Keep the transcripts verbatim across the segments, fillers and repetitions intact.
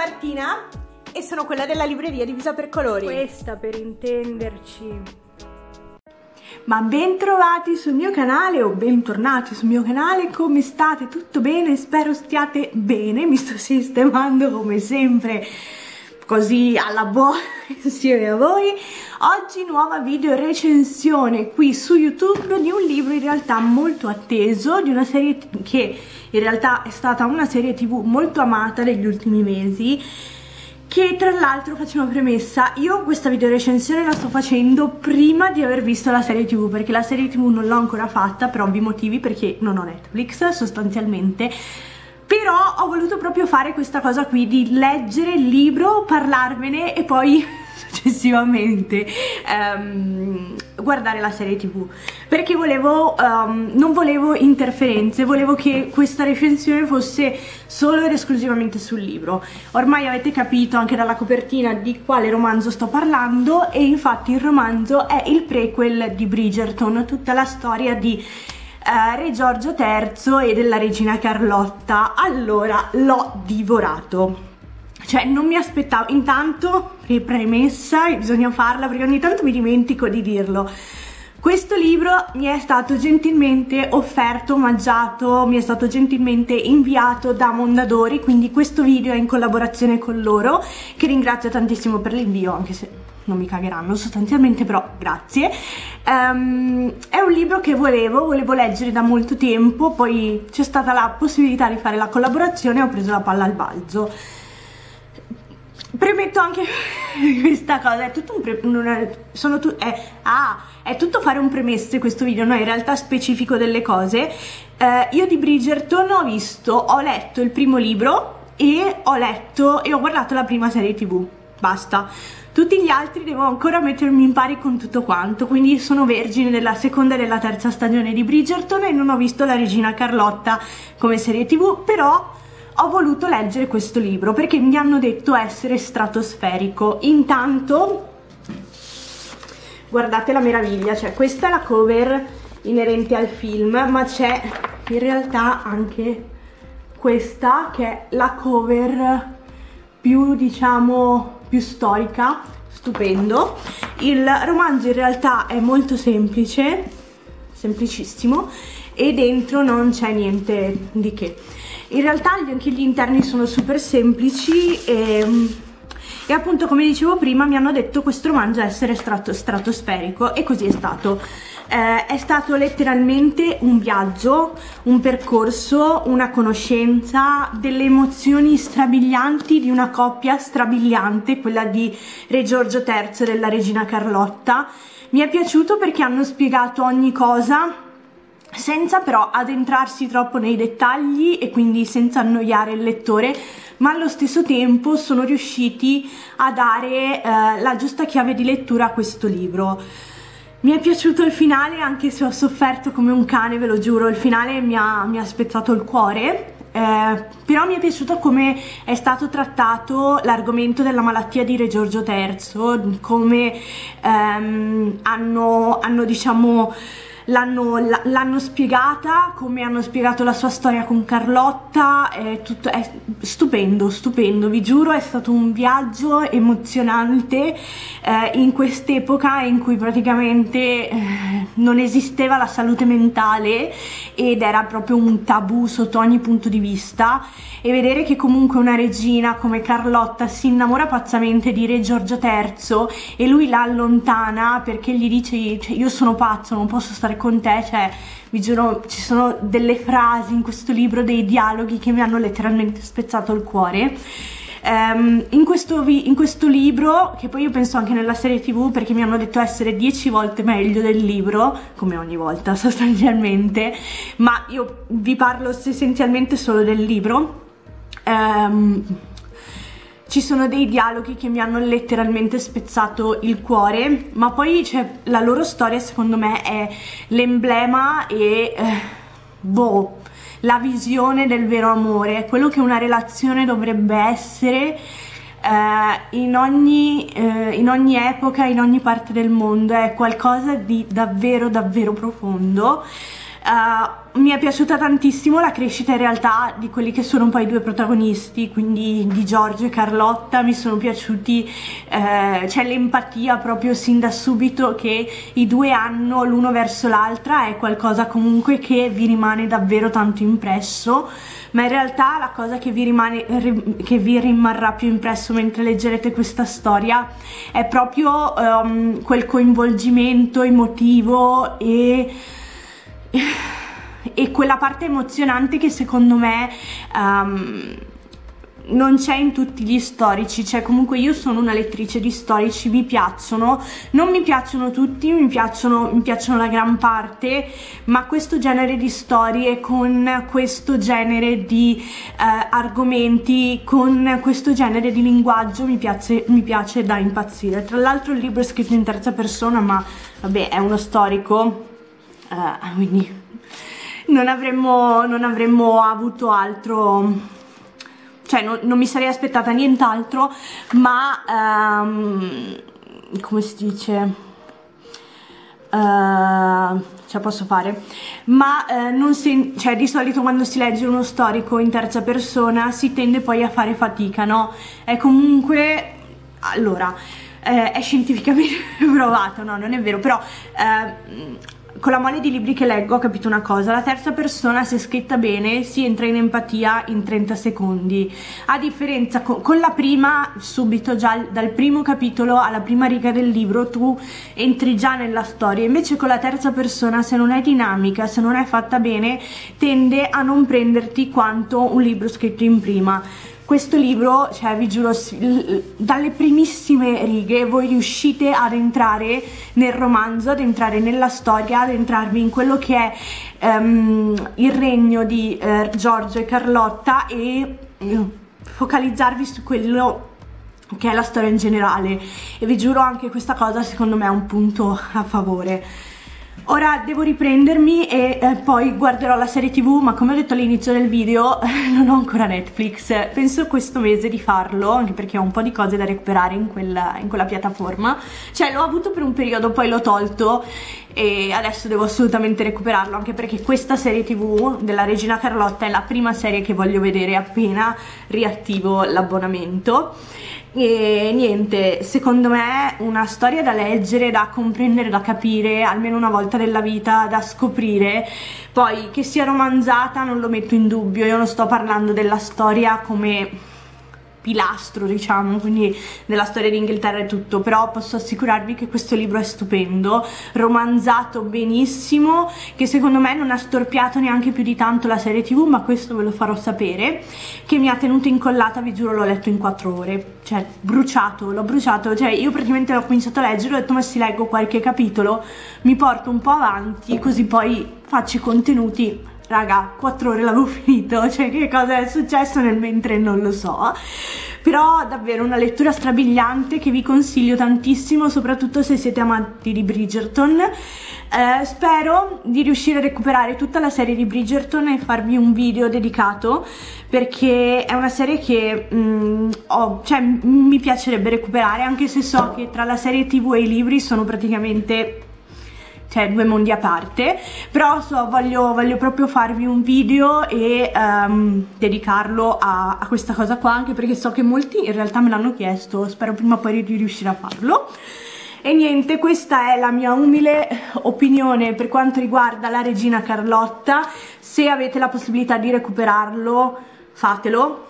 Martina e sono quella della libreria Divisa per Colori. Questa per intenderci. Ma bentrovati sul mio canale o bentornati sul mio canale, come state? Tutto bene? Spero stiate bene, mi sto sistemando come sempre così alla buona insieme a voi. Oggi nuova video recensione qui su YouTube di un libro in realtà molto atteso, di una serie che in realtà è stata una serie tv molto amata degli ultimi mesi. Che tra l'altro, faccio una premessa, io questa video recensione la sto facendo prima di aver visto la serie tv, perché la serie tv non l'ho ancora fatta per ovvi motivi, perché non ho Netflix sostanzialmente, però ho voluto proprio fare questa cosa qui di leggere il libro, parlarvene e poi successivamente um, guardare la serie tv, perché volevo, um, non volevo interferenze, volevo che questa recensione fosse solo ed esclusivamente sul libro. Ormai avete capito anche dalla copertina di quale romanzo sto parlando, e infatti il romanzo è il prequel di Bridgerton, tutta la storia di Uh, Re Giorgio terzo e della regina Carlotta. Allora, l'ho divorato, cioè non mi aspettavo. Intanto, premessa, bisogna farla perché ogni tanto mi dimentico di dirlo, questo libro mi è stato gentilmente offerto, omaggiato, mi è stato gentilmente inviato da Mondadori, quindi questo video è in collaborazione con loro, che ringrazio tantissimo per l'invio, anche se non mi cagheranno sostanzialmente, però grazie. Um, è un libro che volevo, volevo leggere da molto tempo, poi c'è stata la possibilità di fare la collaborazione e ho preso la palla al balzo. Premetto anche questa cosa, è tutto un pre, non è, sono tu, è, ah, è tutto fare un premesse questo video, no, in realtà specifico delle cose. Uh, io di Bridgerton ho visto, ho letto il primo libro e ho letto e ho guardato la prima serie tv, basta. Tutti gli altri devo ancora mettermi in pari con tutto quanto, quindi sono vergine della seconda e della terza stagione di Bridgerton e non ho visto la regina Carlotta come serie tv, però ho voluto leggere questo libro perché mi hanno detto essere stratosferico. Intanto guardate la meraviglia, cioè questa è la cover inerente al film, ma c'è in realtà anche questa che è la cover più, diciamo, più storica. Stupendo. Il romanzo in realtà è molto semplice, semplicissimo, e dentro non c'è niente di che. In realtà anche gli interni sono super semplici e, e appunto, come dicevo prima, mi hanno detto questo romanzo essere strato, stratosferico, e così è stato. Eh, è stato letteralmente un viaggio, un percorso, una conoscenza, delle emozioni strabilianti di una coppia strabiliante, quella di Re Giorgio terzo e della regina Carlotta. Mi è piaciuto perché hanno spiegato ogni cosa senza però addentrarsi troppo nei dettagli e quindi senza annoiare il lettore, ma allo stesso tempo sono riusciti a dare eh, la giusta chiave di lettura a questo libro. Mi è piaciuto il finale, anche se ho sofferto come un cane, ve lo giuro, il finale mi ha, mi ha spezzato il cuore, eh, però mi è piaciuto come è stato trattato l'argomento della malattia di Re Giorgio terzo, come ehm, hanno, hanno diciamo... l'hanno spiegata, come hanno spiegato la sua storia con Carlotta, è, tutto, è stupendo, stupendo, vi giuro, è stato un viaggio emozionante eh, in quest'epoca in cui praticamente eh, non esisteva la salute mentale ed era proprio un tabù sotto ogni punto di vista, e vedere che comunque una regina come Carlotta si innamora pazzamente di Re Giorgio terzo e lui la allontana perché gli dice, cioè, io sono pazzo, non posso stare con te, cioè vi giuro, ci sono delle frasi in questo libro, dei dialoghi che mi hanno letteralmente spezzato il cuore. Um, in, questo vi, in questo libro, che poi io penso anche nella serie tv, perché mi hanno detto essere dieci volte meglio del libro, come ogni volta sostanzialmente, ma io vi parlo essenzialmente solo del libro, um, ci sono dei dialoghi che mi hanno letteralmente spezzato il cuore, ma poi cioè, la loro storia secondo me è l'emblema e eh, boh, la visione del vero amore, quello che una relazione dovrebbe essere eh, in, ogni, eh, in ogni epoca, in ogni parte del mondo, è qualcosa di davvero davvero profondo. Uh, mi è piaciuta tantissimo la crescita in realtà di quelli che sono poi i due protagonisti, quindi di Giorgio e Carlotta. Mi sono piaciuti, uh, c'è l'empatia proprio sin da subito che i due hanno l'uno verso l'altra, è qualcosa comunque che vi rimane davvero tanto impresso, ma in realtà la cosa che vi rimane, che vi rimarrà più impresso mentre leggerete questa storia è proprio um, quel coinvolgimento emotivo e... e quella parte emozionante che secondo me um, non c'è in tutti gli storici. Cioè, comunque io sono una lettrice di storici, mi piacciono, non mi piacciono tutti, mi piacciono, mi piacciono la gran parte, ma questo genere di storie con questo genere di uh, argomenti, con questo genere di linguaggio mi piace, mi piace da impazzire. Tra l'altro il libro è scritto in terza persona, ma vabbè, è uno storico. Uh, quindi non avremmo, non avremmo avuto altro, cioè non, non mi sarei aspettata nient'altro, ma um, come si dice, uh, ce la posso fare, ma uh, non si, cioè, di solito quando si legge uno storico in terza persona si tende poi a fare fatica, no? È comunque, allora, eh, è scientificamente provato, no, non è vero, però... Eh, con la mole di libri che leggo ho capito una cosa: la terza persona, se scritta bene, si entra in empatia in trenta secondi, a differenza con, con la prima, subito, già dal primo capitolo alla prima riga del libro tu entri già nella storia. Invece con la terza persona, se non è dinamica, se non è fatta bene, tende a non prenderti quanto un libro scritto in prima. Questo libro, cioè vi giuro, dalle primissime righe voi riuscite ad entrare nel romanzo, ad entrare nella storia, ad entrarvi in quello che è um, il regno di uh, Giorgio e Carlotta e uh, focalizzarvi su quello che è la storia in generale. E vi giuro, anche questa cosa secondo me è un punto a favore. Ora devo riprendermi e eh, poi guarderò la serie tv, ma come ho detto all'inizio del video non ho ancora Netflix. Penso questo mese di farlo, anche perché ho un po' di cose da recuperare in quella, in quella piattaforma. Cioè, l'ho avuto per un periodo, poi l'ho tolto e adesso devo assolutamente recuperarlo, anche perché questa serie tv della Regina Carlotta è la prima serie che voglio vedere appena riattivo l'abbonamento. E niente, secondo me una storia da leggere, da comprendere, da capire almeno una volta nella vita, da scoprire. Poi che sia romanzata non lo metto in dubbio, io non sto parlando della storia come pilastro, diciamo, quindi della storia d'Inghilterra e tutto, però posso assicurarvi che questo libro è stupendo, romanzato benissimo, che secondo me non ha storpiato neanche più di tanto la serie tv, ma questo ve lo farò sapere, che mi ha tenuto incollata, vi giuro, l'ho letto in quattro ore, cioè bruciato, l'ho bruciato, cioè io praticamente l'ho cominciato a leggere, ho detto ma sì, leggo qualche capitolo, mi porto un po' avanti, così poi faccio i contenuti. Raga, quattro ore l'avevo finito, cioè che cosa è successo nel mentre non lo so. Però davvero una lettura strabiliante che vi consiglio tantissimo, soprattutto se siete amanti di Bridgerton. Eh, spero di riuscire a recuperare tutta la serie di Bridgerton e farvi un video dedicato, perché è una serie che mh, ho, cioè, mi piacerebbe recuperare, anche se so che tra la serie tv e i libri sono praticamente... cioè due mondi a parte, però so, voglio, voglio proprio farvi un video e um, dedicarlo a, a questa cosa qua, anche perché so che molti in realtà me l'hanno chiesto, spero prima o poi di riuscire a farlo. E niente, questa è la mia umile opinione per quanto riguarda la Regina Carlotta. Se avete la possibilità di recuperarlo, fatelo,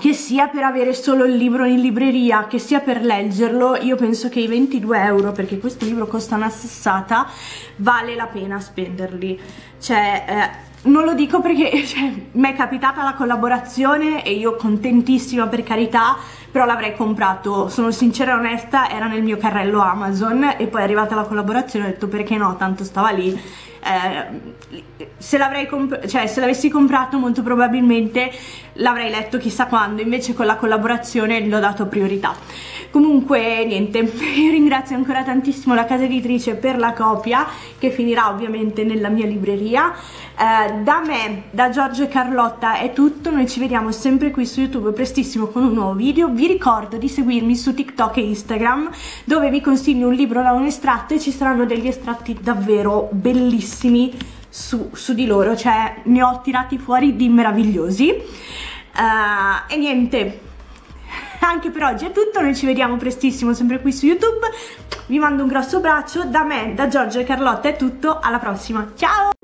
che sia per avere solo il libro in libreria, che sia per leggerlo. Io penso che i ventidue euro, perché questo libro costa una sessata, vale la pena spenderli. Cioè, eh, non lo dico perché, cioè, mi è capitata la collaborazione e io contentissima, per carità, però l'avrei comprato, sono sincera e onesta, era nel mio carrello Amazon e poi è arrivata la collaborazione, ho detto perché no, tanto stava lì. Eh, se l'avrei comp- cioè, se l'avessi comprato molto probabilmente l'avrei letto chissà quando, invece con la collaborazione l'ho dato priorità. Comunque niente, io ringrazio ancora tantissimo la casa editrice per la copia che finirà ovviamente nella mia libreria. Eh, da me, da Giorgio e Carlotta è tutto, noi ci vediamo sempre qui su YouTube prestissimo con un nuovo video. Vi ricordo di seguirmi su TikTok e Instagram, dove vi consiglio un libro da un estratto e ci saranno degli estratti davvero bellissimi su, su di loro, cioè ne ho tirati fuori di meravigliosi. Uh, e niente, anche per oggi è tutto, noi ci vediamo prestissimo sempre qui su YouTube, vi mando un grosso abbraccio, da me, da Giorgio e Carlotta è tutto, alla prossima, ciao!